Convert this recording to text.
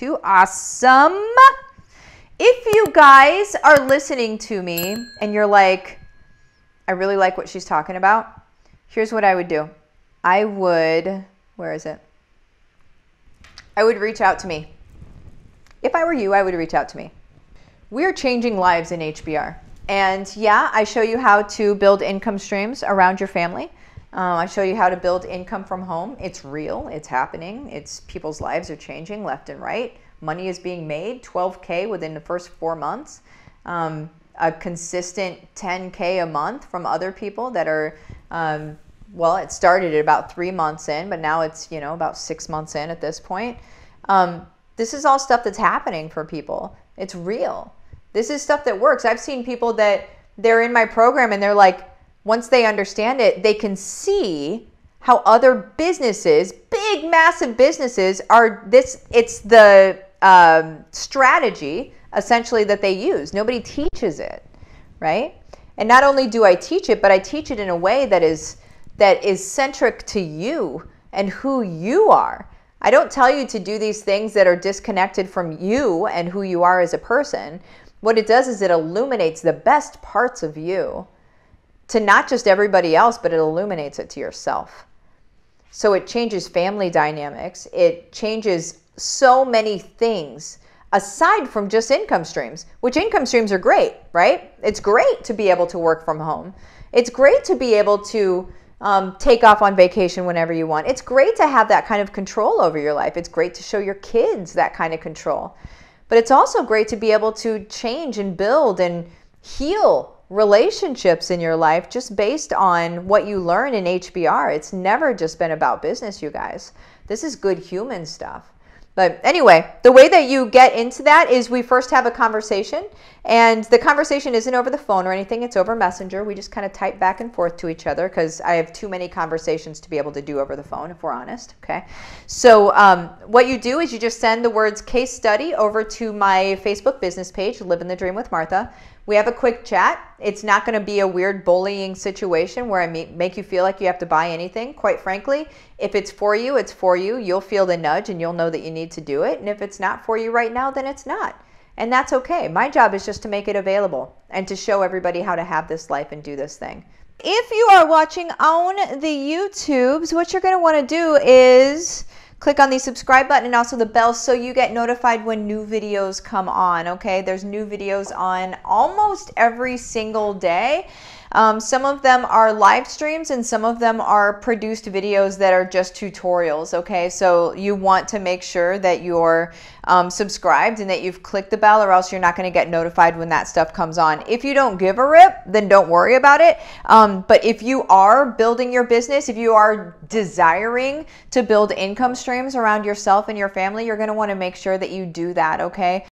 to. Awesome. If you guys are listening to me and you're like, I really like what she's talking about, here's what I would do. I would, where is it? I would reach out to me. If I were you, I would reach out to me. We're changing lives in HBR. And yeah, I show you how to build income streams around your family. I show you how to build income from home. It's real, it's happening. It's people's lives are changing left and right. Money is being made, 12K within the first 4 months. A consistent 10K a month from other people that are, well, it started at about 3 months in, but now it's, you know, about 6 months in at this point. This is all stuff that's happening for people. It's real. This is stuff that works. I've seen people that they're in my program and they're like, once they understand it, they can see how other businesses, big, massive businesses are this. It's the strategy essentially that they use. Nobody teaches it, right? And not only do I teach it, but I teach it in a way that is centric to you and who you are. I don't tell you to do these things that are disconnected from you and who you are as a person. What it does is it illuminates the best parts of you to not just everybody else, but it illuminates it to yourself. So it changes family dynamics. It changes so many things aside from just income streams, which income streams are great, right? It's great to be able to work from home. It's great to be able to take off on vacation whenever you want. It's great to have that kind of control over your life. It's great to show your kids that kind of control. But it's also great to be able to change and build and heal relationships in your life just based on what you learn in HBR. It's never just been about business, you guys. This is good human stuff. But anyway, the way that you get into that is we first have a conversation, and the conversation isn't over the phone or anything. It's over Messenger. We just kind of type back and forth to each other because I have too many conversations to be able to do over the phone, if we're honest. Okay. So what you do is you just send the words case study over to my Facebook business page, Livin' the Dream with Martha. We have a quick chat. It's not going to be a weird bullying situation where I make you feel like you have to buy anything. Quite frankly, if it's for you, it's for you. You'll feel the nudge and you'll know that you need to do it. And if it's not for you right now, then it's not. And that's okay. My job is just to make it available and to show everybody how to have this life and do this thing. If you are watching on the YouTubes, what you're going to want to do is click on the subscribe button and also the bell so you get notified when new videos come on, okay? There's new videos on almost every single day. Some of them are live streams and some of them are produced videos that are just tutorials, okay? So you want to make sure that you're subscribed and that you've clicked the bell, or else you're not going to get notified when that stuff comes on. If you don't give a rip, then don't worry about it. But if you are building your business, if you are desiring to build income streams around yourself and your family, you're going to want to make sure that you do that, okay?